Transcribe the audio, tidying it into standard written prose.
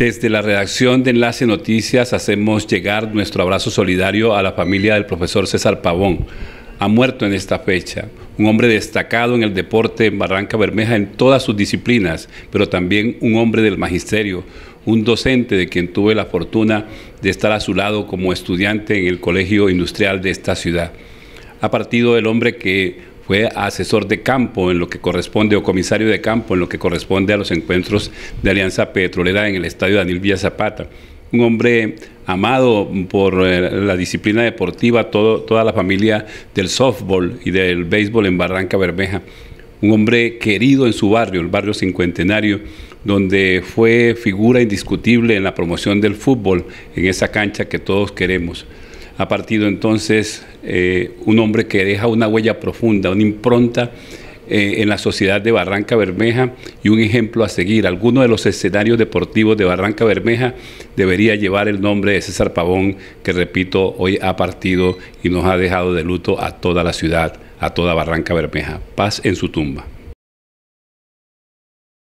Desde la redacción de Enlace Noticias hacemos llegar nuestro abrazo solidario a la familia del profesor César Pabón. Ha muerto en esta fecha, un hombre destacado en el deporte en Barrancabermeja en todas sus disciplinas, pero también un hombre del magisterio, un docente de quien tuve la fortuna de estar a su lado como estudiante en el Colegio Industrial de esta ciudad. Ha partido el hombre que fue asesor de campo en lo que corresponde, o comisario de campo en lo que corresponde a los encuentros de Alianza Petrolera en el estadio Daniel Villa Zapata. Un hombre amado por la disciplina deportiva, toda la familia del softball y del béisbol en Barrancabermeja. Un hombre querido en su barrio, el barrio Cincuentenario, donde fue figura indiscutible en la promoción del fútbol, en esa cancha que todos queremos. Ha partido entonces un hombre que deja una huella profunda, una impronta en la sociedad de Barrancabermeja y un ejemplo a seguir. Alguno de los escenarios deportivos de Barrancabermeja debería llevar el nombre de César Pabón, que repito, hoy ha partido y nos ha dejado de luto a toda la ciudad, a toda Barrancabermeja. Paz en su tumba.